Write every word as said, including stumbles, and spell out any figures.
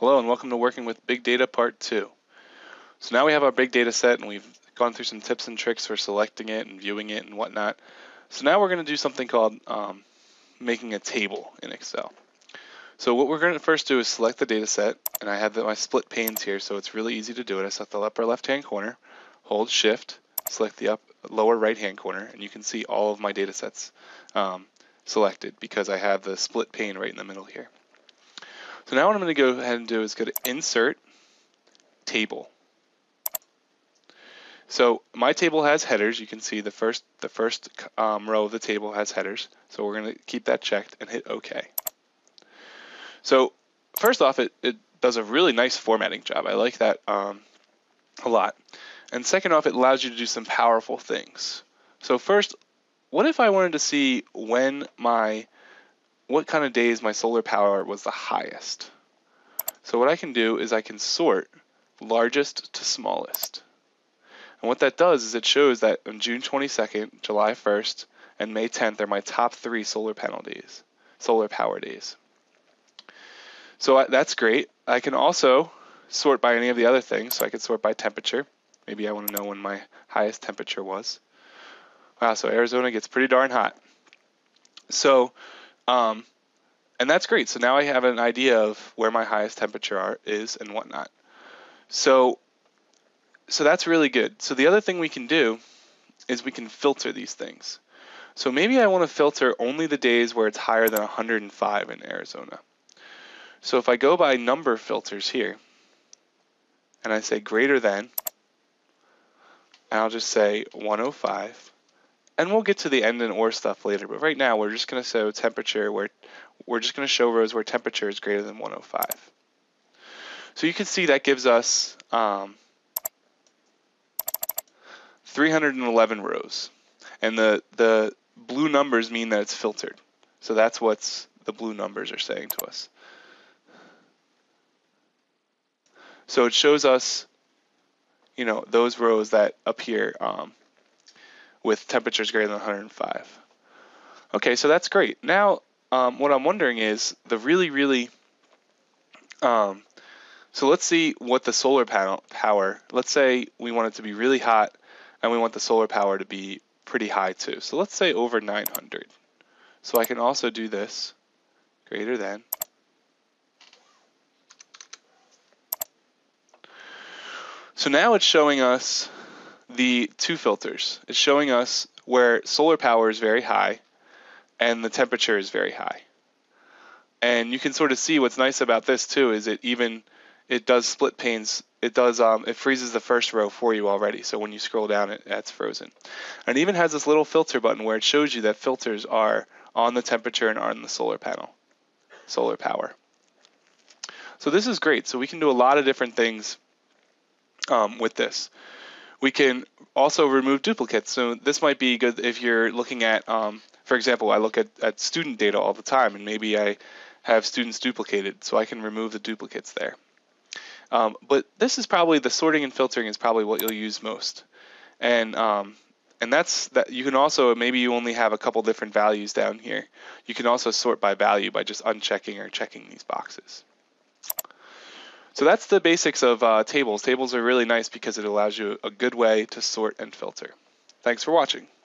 Hello and welcome to Working with Big Data Part two. So now we have our big data set and we've gone through some tips and tricks for selecting it and viewing it and whatnot. So now we're going to do something called um, making a table in Excel. So what we're going to first do is select the data set, and I have the, my split panes here, so it's really easy to do it. I select the upper left hand corner, hold shift, select the up, lower right hand corner, and you can see all of my data sets um, selected because I have the split pane right in the middle here. So now what I'm going to go ahead and do is go to Insert, Table. So my table has headers. You can see the first, the first um, row of the table has headers. So we're going to keep that checked and hit OK. So first off, it, it does a really nice formatting job. I like that um, a lot. And second off, it allows you to do some powerful things. So first, what if I wanted to see when my what kind of days my solar power was the highest? So what I can do is I can sort largest to smallest. And what that does is it shows that on June twenty-second, July first, and May tenth are my top three solar panel days, solar power days. So that's great. I can also sort by any of the other things. So I could sort by temperature. Maybe I want to know when my highest temperature was. Wow, so Arizona gets pretty darn hot. So Um, and that's great. So now I have an idea of where my highest temperature are, is and whatnot. So, so that's really good. So the other thing we can do is we can filter these things. So maybe I want to filter only the days where it's higher than one hundred and five in Arizona. So if I go by number filters here, and I say greater than, and I'll just say one oh five. And we'll get to the end and or stuff later, but right now we're just going to show temperature where we're just going to show rows where temperature is greater than one oh five. So you can see that gives us um, three hundred eleven rows, and the the blue numbers mean that it's filtered. So that's what the blue numbers are saying to us. So it shows us, you know, those rows that appear Um, with temperatures greater than one hundred and five. Okay, so that's great. Now, um, what I'm wondering is the really, really, um, so let's see what the solar panel power, let's say we want it to be really hot and we want the solar power to be pretty high too. So let's say over nine hundred. So I can also do this, greater than. So now it's showing us the two filters. It's showing us where solar power is very high and the temperature is very high. And you can sort of see what's nice about this too is it even, it does split panes, it does, um, it freezes the first row for you already. So when you scroll down, it, that's frozen. And it even has this little filter button where it shows you that filters are on the temperature and on the solar panel, solar power. So this is great. So we can do a lot of different things um, with this. We can also remove duplicates. So this might be good if you're looking at, um, for example, I look at, at student data all the time, and maybe I have students duplicated, so I can remove the duplicates there. Um, but this is probably, the sorting and filtering is probably what you'll use most. And um, and that's, that you can also, maybe you only have a couple different values down here. You can also sort by value by just unchecking or checking these boxes. So that's the basics of uh, tables. Tables are really nice because it allows you a good way to sort and filter. Thanks for watching.